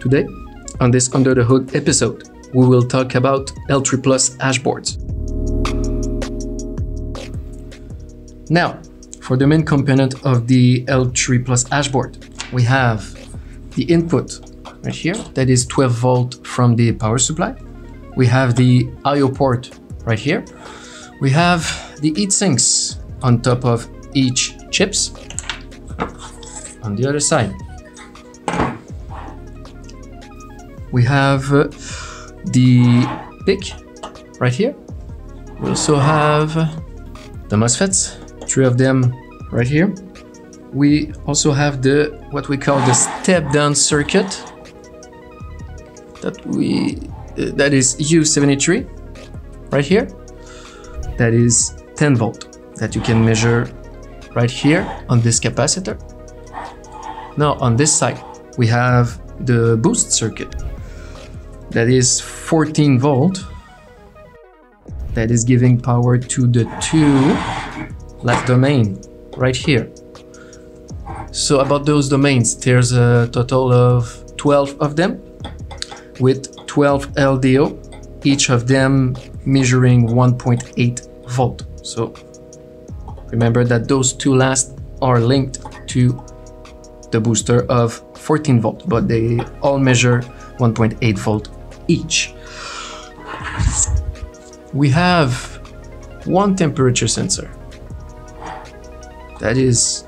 Today, on this Under the Hood episode, we will talk about L3 Plus Hashboards. Now, for the main component of the L3 Plus Hashboard, we have the input right here, that is 12 volt from the power supply. We have the IO port right here. We have the heat sinks on top of each chips. On the other side, we have the PIC right here. We also have the MOSFETs, 3 of them right here. We also have the what we call the step-down circuit that is U73 right here. That is 10 volt that you can measure right here on this capacitor. Now on this side, we have the boost circuit that is 14 volt. That is giving power to the 2 last domain right here. So about those domains, there's a total of 12 of them with 12 LDO, each of them measuring 1.8 volt. So remember that those two last are linked to the booster of 14 volt, but they all measure 1.8 volt each. We have one temperature sensor that is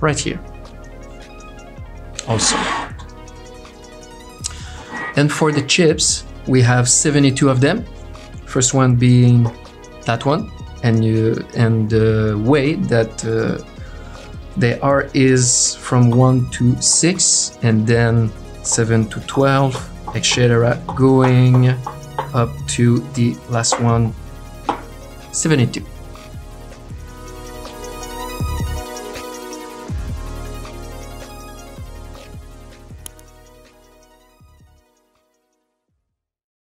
right here also. And for the chips, we have 72 of them, first one being that one, and the way that they are is from 1 to 6 and then 7 to 12, etc., going up to the last one, 72.